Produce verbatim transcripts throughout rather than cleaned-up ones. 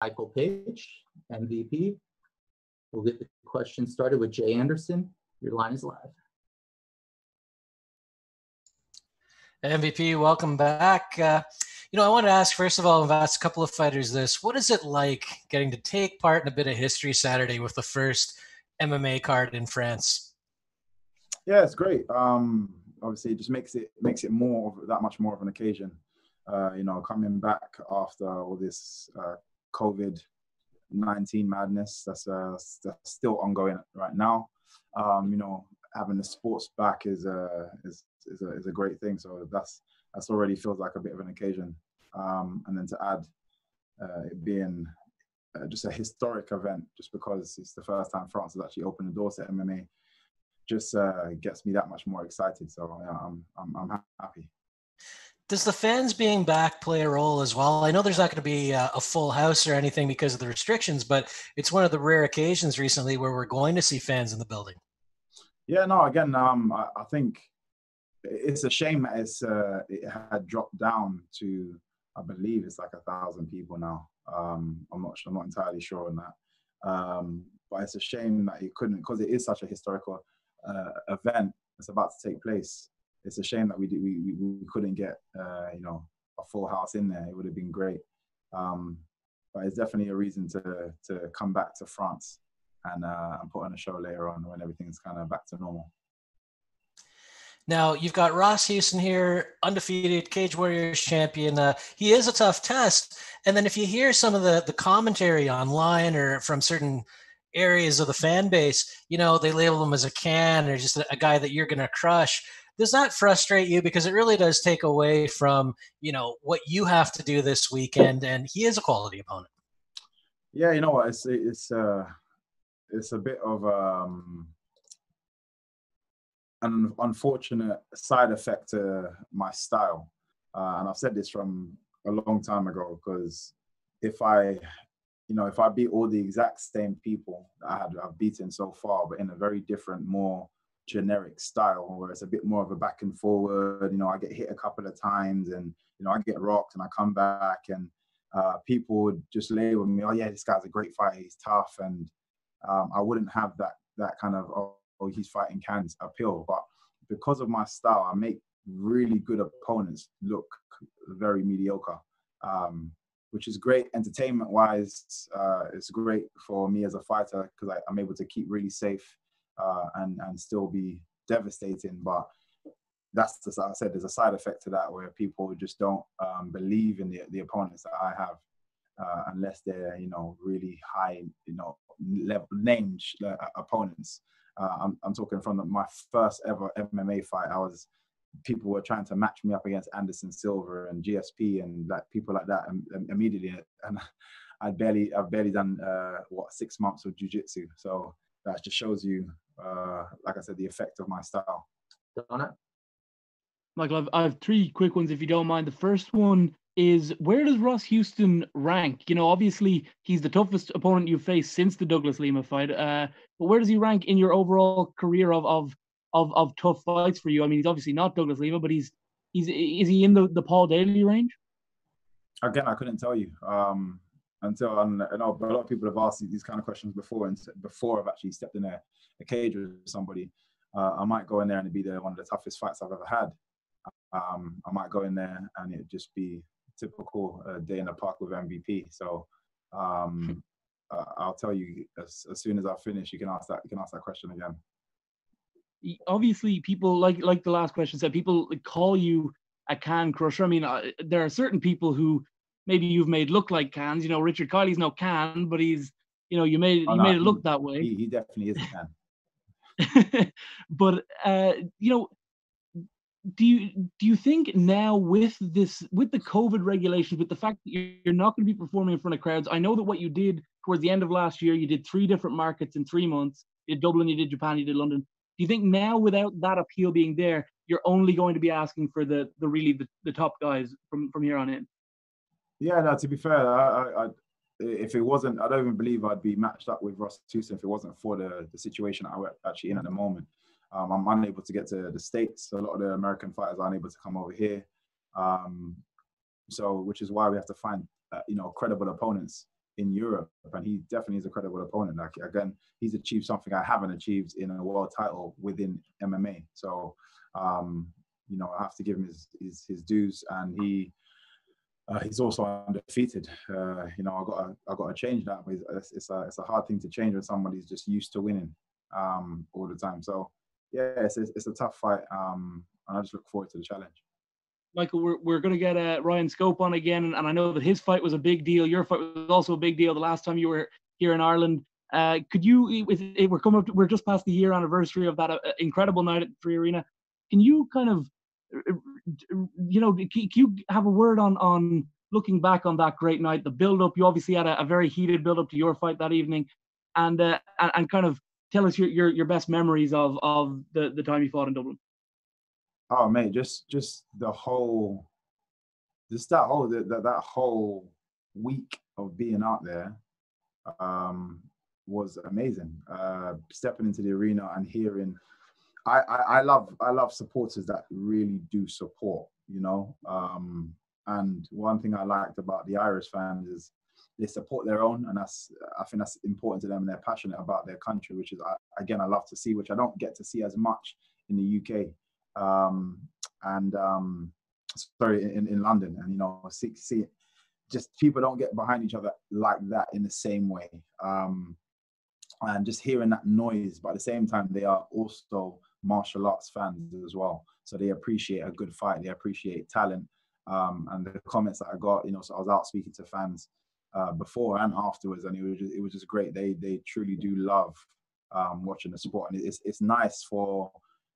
Michael Page, M V P. We'll get the question started with Jay Anderson. Your line is live. M V P, welcome back. Uh, you know, I want to ask, first of all, I've asked a couple of fighters this. What is it like getting to take part in a bit of history Saturday with the first M M A card in France? Yeah, it's great. Um, obviously, it just makes it makes it more that much more of an occasion. Uh, you know, coming back after all this uh, COVID nineteen madness that's, uh, that's still ongoing right now. Um, you know, having the sports back is a is is a, is a great thing. So that's that's already feels like a bit of an occasion. Um, and then to add uh, it being uh, just a historic event, just because it's the first time France has actually opened the door to M M A, just uh, gets me that much more excited. So yeah, I'm, I'm I'm happy. Does the fans being back play a role as well? I know there's not going to be a, a full house or anything because of the restrictions, but it's one of the rare occasions recently where we're going to see fans in the building. Yeah, no, again, um, I, I think it's a shame that it's, uh, it had dropped down to, I believe it's like a thousand people now. Um, I'm not sure, I'm not entirely sure on that. Um, but it's a shame that it couldn't, because it is such a historical uh, event that's about to take place. It's a shame that we do, we, we couldn't get uh, you know, a full house in there. It would have been great, um, but it's definitely a reason to to come back to France and uh, and put on a show later on when everything's kind of back to normal. Now you've got Ross Houston here, undefeated Cage Warriors champion. Uh, he is a tough test. And then if you hear some of the the commentary online or from certain areas of the fan base, you know, they label him as a can or just a, a guy that you're going to crush. Does that frustrate you? Because it really does take away from, you know, what you have to do this weekend, and he is a quality opponent. Yeah, you know what, it's it's uh, it's a bit of um, an unfortunate side effect to my style, uh, and I've said this from a long time ago. Because if I, you know, if I beat all the exact same people that I had I've beaten so far, but in a very different, more generic style where it's a bit more of a back and forward, you know, I get hit a couple of times and, you know, I get rocked and I come back, and uh, people would just label me, oh yeah, this guy's a great fighter, he's tough, and um, I wouldn't have that that kind of, oh, oh he's fighting cans appeal. But because of my style, I make really good opponents look very mediocre, um, which is great entertainment wise. Uh, it's great for me as a fighter because I'm able to keep really safe Uh, and, and still be devastating. But that's, as I said, there's a side effect to that where people just don't um, believe in the, the opponents that I have uh, unless they're, you know, really high, you know, level, named uh, opponents. Uh, I'm, I'm talking from the, my first ever M M A fight. I was, people were trying to match me up against Anderson Silva and G S P and like people like that and, and immediately. And I'd barely, I've barely done, uh, what, six months of jiu-jitsu. So that just shows you, Uh, like I said, the effect of my style. Donna? Michael, I've, I have three quick ones if you don't mind. The first one is, where does Ross Houston rank? You know, obviously he's the toughest opponent you've faced since the Douglas Lima fight, uh, but where does he rank in your overall career of of of, of tough fights for you? I mean, he's obviously not Douglas Lima, but he's he's is he in the, the Paul Daley range? Again, I couldn't tell you. Um, until, and I know a lot of people have asked these kind of questions before, and before I've actually stepped in a, a cage with somebody, uh, I might go in there and it'd be the, one of the toughest fights I've ever had. Um, I might go in there and it'd just be typical uh, day in the park with M V P. So um, uh, I'll tell you as, as soon as I finish, you can ask that, you can ask that question again. Obviously, people like like the last question said, people call you a can crusher. I mean, uh, there are certain people who maybe you've made look like cans. You know, Richard Kiley's no can, but he's, you know, you made, oh, you no, made it look he, that way. He, he definitely is a can. But, uh, you know, do you, do you think now with this, with the COVID regulations, with the fact that you're not going to be performing in front of crowds, I know that what you did towards the end of last year, you did three different markets in three months. You did Dublin, you did Japan, you did London. Do you think now without that appeal being there, you're only going to be asking for the, the really the, the top guys from, from here on in? Yeah, no, to be fair, I, I, if it wasn't, I don't even believe I'd be matched up with Ross Houston if it wasn't for the, the situation I was actually in at the moment. Um, I'm unable to get to the States. A lot of the American fighters are unable to come over here. Um, so, which is why we have to find, uh, you know, credible opponents in Europe, and he definitely is a credible opponent. Like, again, he's achieved something I haven't achieved in a world title within M M A. So, um, you know, I have to give him his his, his dues, and he uh, he's also undefeated. Uh, you know, I got I got to change that, but it's, it's a it's a hard thing to change when somebody's just used to winning um, all the time. So, yeah, it's it's a tough fight, um, and I just look forward to the challenge. Michael, we're, we're going to get uh, Ryan Scope on again, and, and I know that his fight was a big deal. Your fight was also a big deal the last time you were here in Ireland. Uh, could you, it, it, we're coming up to, we're just past the year anniversary of that uh, incredible night at three arena. Can you kind of, you know, can, can you have a word on, on looking back on that great night, the build-up? You obviously had a, a very heated build-up to your fight that evening, and uh, and, and kind of tell us your, your, your best memories of, of the, the time you fought in Dublin. Oh mate, just just the whole, just that whole that that whole week of being out there um, was amazing. Uh, stepping into the arena and hearing, I, I I love I love supporters that really do support, you know. Um, and one thing I liked about the Irish fans is they support their own, and that's I think that's important to them, and they're passionate about their country, which is again I love to see, which I don't get to see as much in the U K. Um, and um, sorry, in, in London, and you know, see, see, just people don't get behind each other like that in the same way. Um, and just hearing that noise, but at the same time, they are also martial arts fans as well. So they appreciate a good fight, they appreciate talent. Um, and the comments that I got, you know, so I was out speaking to fans uh, before and afterwards, and it was just, it was just great. They they truly do love um, watching the sport, and it's it's nice for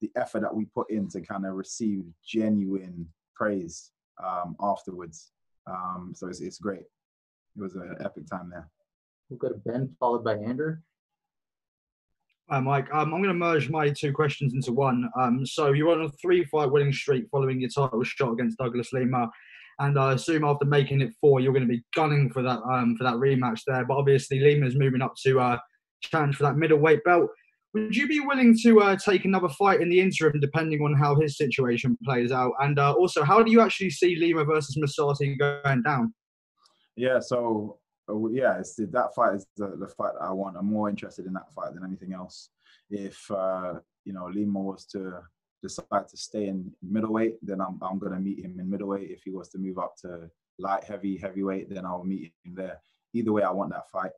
the effort that we put in to kind of receive genuine praise um, afterwards. Um, so it's, it's great. It was an epic time there. We'll go to Ben, followed by Andrew. Hi, Mike. Um, I'm going to merge my two questions into one. Um, so you're on a three-fight winning streak following your title shot against Douglas Lima. And I assume after making it four, you're going to be gunning for that um, for that rematch there. But obviously Lima's moving up to uh, challenge for that middleweight belt. Would you be willing to uh, take another fight in the interim, depending on how his situation plays out? And uh, also, how do you actually see Lima versus Masasi going down? Yeah, so, uh, yeah, it's, that fight is the, the fight that I want. I'm more interested in that fight than anything else. If, uh, you know, Lima was to decide to stay in middleweight, then I'm, I'm going to meet him in middleweight. If he was to move up to light, heavy, heavyweight, then I'll meet him there. Either way, I want that fight.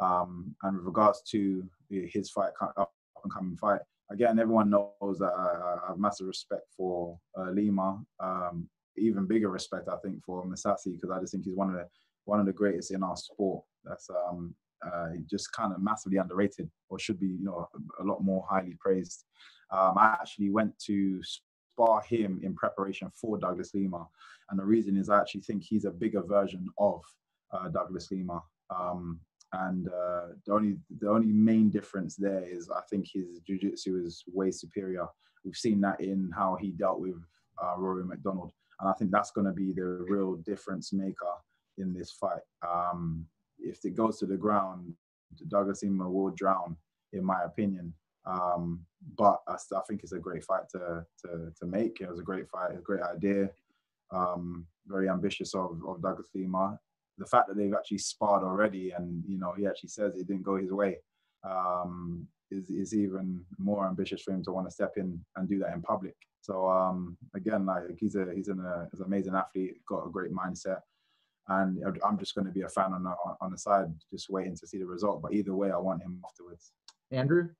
Um, and with regards to his fight, up and coming fight, again, everyone knows that I, I have massive respect for uh, Lima, um, even bigger respect, I think, for Masasi, because I just think he's one of the one of the greatest in our sport. That's um, uh, just kind of massively underrated, or should be, you know, a lot more highly praised. Um, I actually went to spar him in preparation for Douglas Lima, and the reason is I actually think he's a bigger version of uh, Douglas Lima. Um, And uh, the only the only main difference there is I think his jiu-jitsu is way superior. We've seen that in how he dealt with uh, Rory McDonald, and I think that's going to be the real difference maker in this fight. Um, if it goes to the ground, Douglas Lima will drown, in my opinion. Um, but I, I think it's a great fight to to to make. It was a great fight, a great idea, um, very ambitious of, of Douglas Lima. The fact that they've actually sparred already, and you know he actually says it didn't go his way, um, is is even more ambitious for him to want to step in and do that in public. So um, again, like he's a he's an, uh, he's an amazing athlete, got a great mindset, and I'm just going to be a fan on the, on the side, just waiting to see the result. But either way, I want him afterwards. Andrew,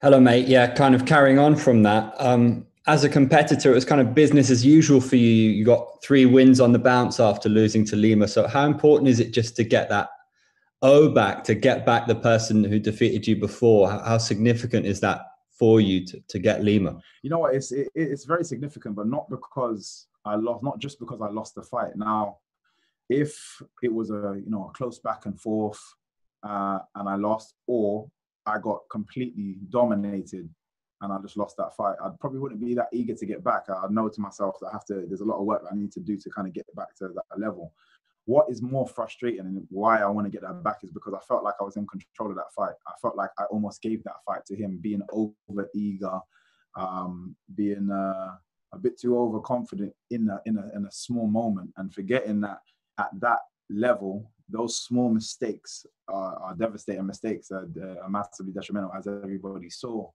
hello mate. Yeah, kind of carrying on from that. Um, As a competitor, it was kind of business as usual for you. You got three wins on the bounce after losing to Lima. So how important is it just to get that O back, to get back the person who defeated you before? How significant is that for you to, to get Lima? You know what, it's, it, it's very significant, but not because I lost, not just because I lost the fight. Now, if it was a, you know, a close back and forth uh, and I lost, or I got completely dominated and I just lost that fight, I probably wouldn't be that eager to get back. I know to myself that I have to, there's a lot of work that I need to do to kind of get back to that level. What is more frustrating and why I want to get that back is because I felt like I was in control of that fight. I felt like I almost gave that fight to him, being over eager, um, being uh, a bit too overconfident in a, in, a, in a small moment, and forgetting that at that level, those small mistakes are, are devastating mistakes, are, are massively detrimental, as everybody saw.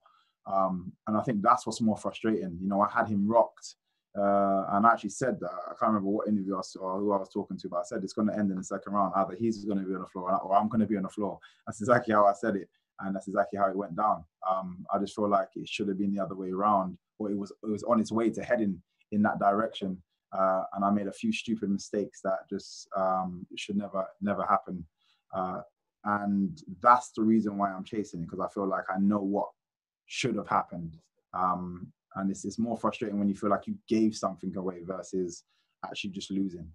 Um, and I think that's what's more frustrating. You know, I had him rocked. Uh, and I actually said that. I can't remember what interview I was, or who I was talking to, but I said it's going to end in the second round. Either he's going to be on the floor or I'm going to be on the floor. That's exactly how I said it. And that's exactly how it went down. Um, I just feel like it should have been the other way around, or it was, it was on its way to heading in that direction. Uh, and I made a few stupid mistakes that just um, should never, never happen. Uh, and that's the reason why I'm chasing it, because I feel like I know what should have happened. Um, and it's, it's more frustrating when you feel like you gave something away versus actually just losing.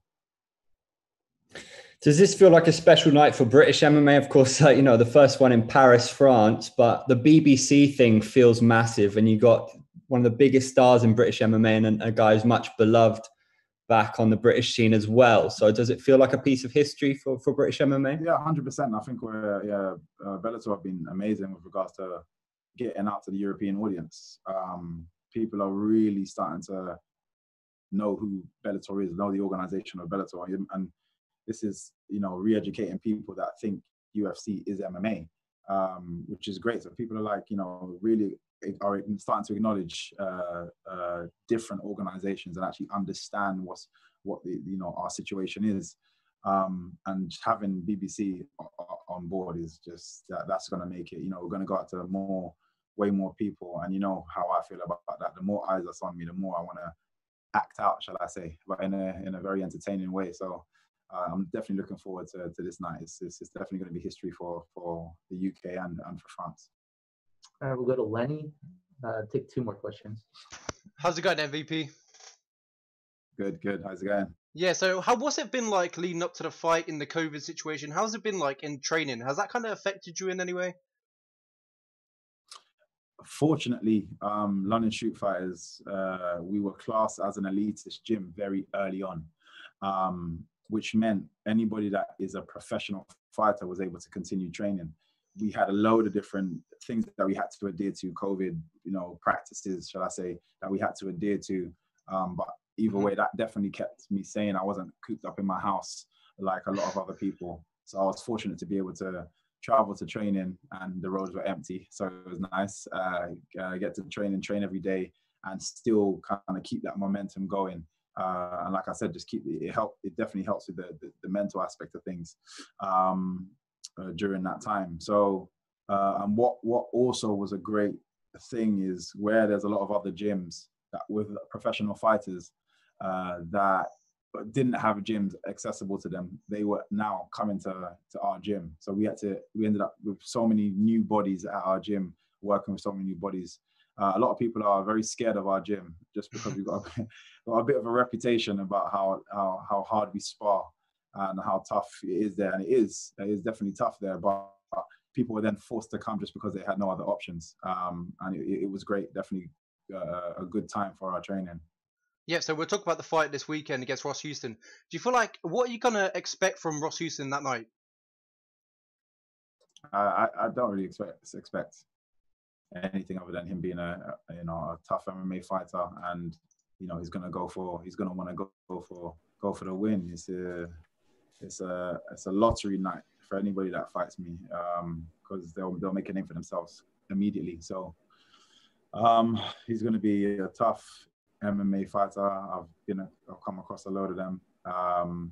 Does this feel like a special night for British M M A? Of course, uh, you know, the first one in Paris, France, but the B B C thing feels massive, and you got one of the biggest stars in British M M A and a guy who's much beloved back on the British scene as well. So does it feel like a piece of history for, for British M M A? Yeah, one hundred percent. I think we're, yeah, uh, Bellator have been amazing with regards to getting out to the European audience. Um, people are really starting to know who Bellator is, know the organization of Bellator. And this is, you know, re-educating people that think U F C is M M A, um, which is great. So people are like, you know, really are starting to acknowledge uh, uh, different organizations and actually understand what's, what the, you know, our situation is. Um, and having B B C on board is just, that, that's going to make it, you know, we're going to go out to more, way more people. And you know how I feel about that. The more eyes that's on me, the more I want to act out, shall I say, but in a, in a very entertaining way. So uh, I'm definitely looking forward to, to this night. It's, it's, it's definitely going to be history for, for the U K and, and for France. All right, we'll go to Lenny. Uh, take two more questions. How's it going, M V P? Good, good. How's it going? Yeah, so how, what's it been like leading up to the fight in the COVID situation? How's it been like in training? Has that kind of affected you in any way? Fortunately, um, London Shootfighters, uh, we were classed as an elitist gym very early on, um, which meant anybody that is a professional fighter was able to continue training. We had a load of different things that we had to adhere to, COVID, you know, practices, shall I say, that we had to adhere to. Um, but either way, that definitely kept me sane. I wasn't cooped up in my house like a lot of other people. So I was fortunate to be able to travel to training, and the roads were empty. So it was nice. Uh, I get to train and train every day and still kind of keep that momentum going. Uh, and like I said, just keep it help. It definitely helps with the, the, the mental aspect of things. Um, Uh, during that time. So, uh, and what, what also was a great thing is where there's a lot of other gyms that with professional fighters uh, that didn't have gyms accessible to them, they were now coming to, to our gym. So we had to, we ended up with so many new bodies at our gym, working with so many new bodies. Uh, a lot of people are very scared of our gym just because we've got a, got a bit of a reputation about how, how, how hard we spar and how tough it is there. And it is, it is definitely tough there, but people were then forced to come just because they had no other options. Um, and it, it was great, definitely uh, a good time for our training. Yeah, so we'll talk about the fight this weekend against Ross Houston. Do you feel like, what are you going to expect from Ross Houston that night? I, I don't really expect, expect anything other than him being a, a, you know, a tough M M A fighter, and, you know, he's going to go for, he's going to want to go for, go for the win. It's a, It's a, it's a lottery night for anybody that fights me, because um, they'll, they'll make a name for themselves immediately. So um, he's going to be a tough M M A fighter. I've, you know, I've come across a load of them. Um,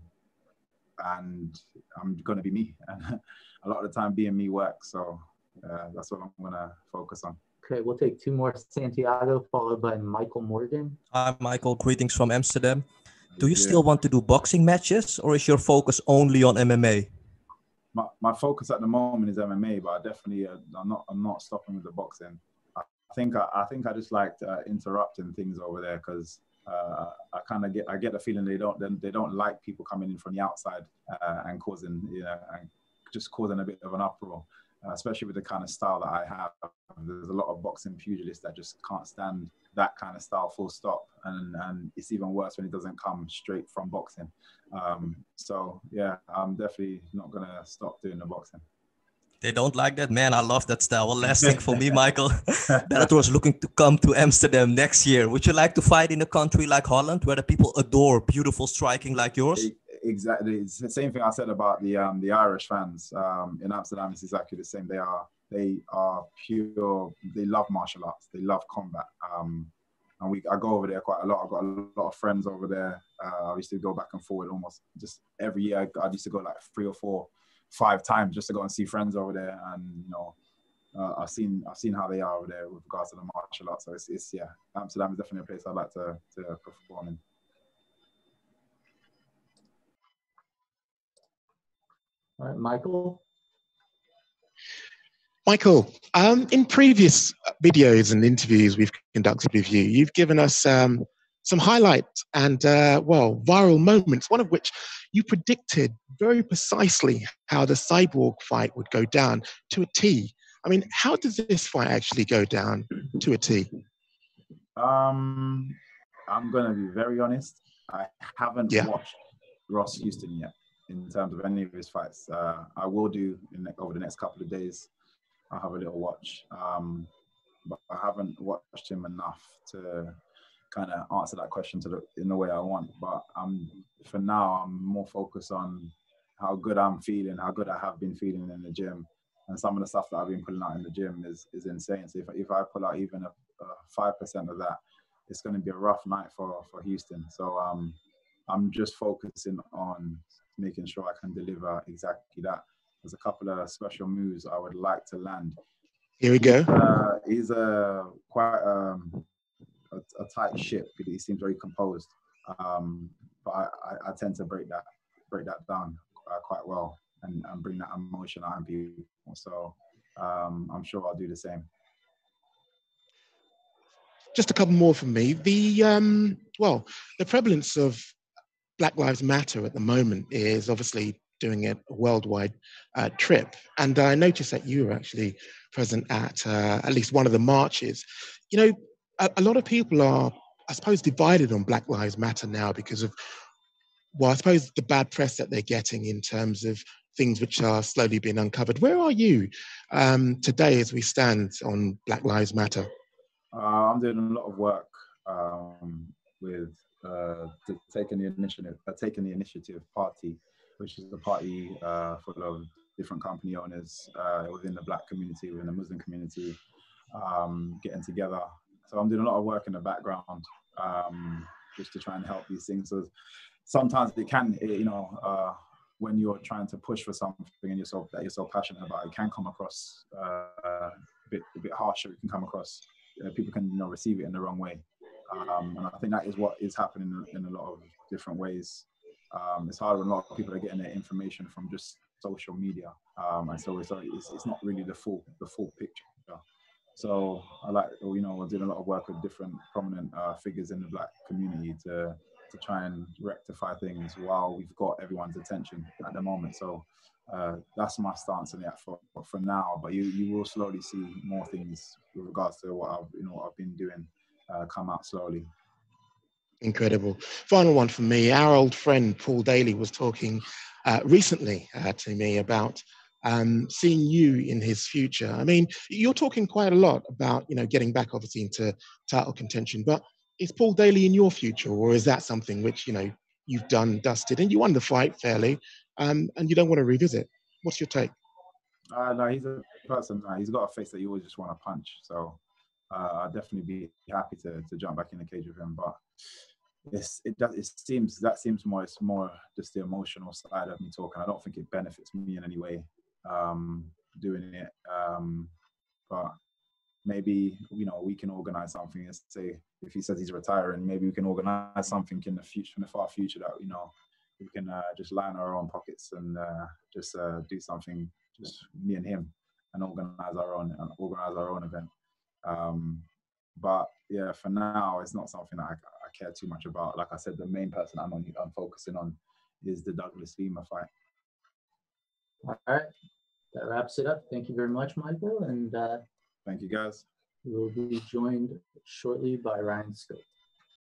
and I'm going to be me. And a lot of the time being me works. So uh, that's what I'm going to focus on. Okay, we'll take two more. Santiago, followed by Michael Morgan. Hi, Michael. Greetings from Amsterdam. Do you still want to do boxing matches, or is your focus only on M M A? My, my focus at the moment is M M A, but I definitely uh, I'm not I'm not stopping with the boxing. I think I, I think I just like uh, interrupting things over there, because uh, I kind of get I get the feeling they don't they, they don't like people coming in from the outside uh, and causing you know and just causing a bit of an uproar, uh, especially with the kind of style that I have. There's a lot of boxing pugilists that just can't stand that kind of style, full stop, and and it's even worse when it doesn't come straight from boxing. Um, so yeah, I'm definitely not gonna stop doing the boxing. They don't like that, man. I love that style. Well, last thing for me, Michael, Bellator is looking to come to Amsterdam next year. Would you like to fight in a country like Holland, where the people adore beautiful striking like yours? exactly the same thing I said about the um, the Irish fans um, in Amsterdam. It's exactly the same. They are they are pure. They love martial arts. They love combat. Um, and we I go over there quite a lot. I've got a lot of friends over there. Uh, I used to go back and forward almost just every year. I, I used to go like three or four, five times just to go and see friends over there. And you know, uh, I've seen I've seen how they are over there with regards to the martial arts. So it's, it's yeah, Amsterdam is definitely a place I'd like to to perform in. All right, Michael. Michael, um, in previous videos and interviews we've conducted with you, you've given us um, some highlights and, uh, well, viral moments, one of which you predicted very precisely how the Cyborg fight would go down to a T. I mean, how does this fight actually go down to a T? Um, I'm going to be very honest. I haven't yeah. watched Ross Houston yet, in terms of any of his fights. Uh, I will do in the, over the next couple of days. I'll have a little watch, um, but I haven't watched him enough to kind of answer that question to the, in the way I want. But I'm, for now, I'm more focused on how good I'm feeling, how good I have been feeling in the gym. And some of the stuff that I've been pulling out in the gym is, is insane. So if, if I pull out even a, a five percent of that, it's going to be a rough night for, for Houston. So um, I'm just focusing on making sure I can deliver exactly that. There's a couple of special moves I would like to land. Here we go. Uh, he's a quite um, a, a tight ship. He seems very composed, um, but I, I, I tend to break that break that down uh, quite well and, and bring that emotion out in people. So um, I'm sure I'll do the same. Just a couple more from me. The um, well, the prevalence of Black Lives Matter at the moment is obviously doing a worldwide uh, trip. And I noticed that you were actually present at uh, at least one of the marches. You know, a, a lot of people are, I suppose, divided on Black Lives Matter now because of, well, I suppose the bad press that they're getting in terms of things which are slowly being uncovered. Where are you um, today as we stand on Black Lives Matter? Uh, I'm doing a lot of work um, with Uh, to taking the initiative, uh, taking the initiative party, which is a party uh, full of different company owners uh, within the Black community, within the Muslim community, um, getting together. So I'm doing a lot of work in the background, um, just to try and help these things. So sometimes it can, it, you know, uh, when you're trying to push for something and you're so, that you're so passionate about, it can come across uh, a bit, a bit harsher. It can come across, uh, people can, you know, receive it in the wrong way. Um, and I think that is what is happening in a lot of different ways. Um, it's harder when a lot of people are getting their information from just social media, um, and so it's, it's, it's not really the full the full picture. So I like, you know, we're doing a lot of work with different prominent uh, figures in the Black community to to try and rectify things while we've got everyone's attention at the moment. So uh, that's my stance on that for for now. But you you will slowly see more things with regards to what I've you know what I've been doing. Uh, come out slowly. Incredible. Final one from me. Our old friend Paul Daley was talking uh, recently uh, to me about um, seeing you in his future. I mean, you're talking quite a lot about, you know, getting back obviously into title contention, but is Paul Daley in your future, or is that something which, you know, you've done, dusted, and you won the fight fairly, um, and you don't want to revisit? What's your take? Uh, no, he's a person. Uh, he's got a face that you always just want to punch. So. Uh, I'd definitely be happy to, to jump back in the cage with him, but it's, it does. It seems that seems more. It's more just the emotional side of me talking. I don't think it benefits me in any way um, doing it. Um, but maybe, you know, we can organize something. Let's say if he says he's retiring, maybe we can organize something in the future, in the far future, that, you know, we can uh, just line our own pockets and uh, just uh, do something, just me and him, and organize our own and organize our own event. Um, but yeah, for now, it's not something that I, I care too much about. Like I said, the main person I'm, on, I'm focusing on is the Douglas Lima fight. All right, that wraps it up. Thank you very much, Michael. And uh, thank you, guys. We'll be joined shortly by Ryan Scopes.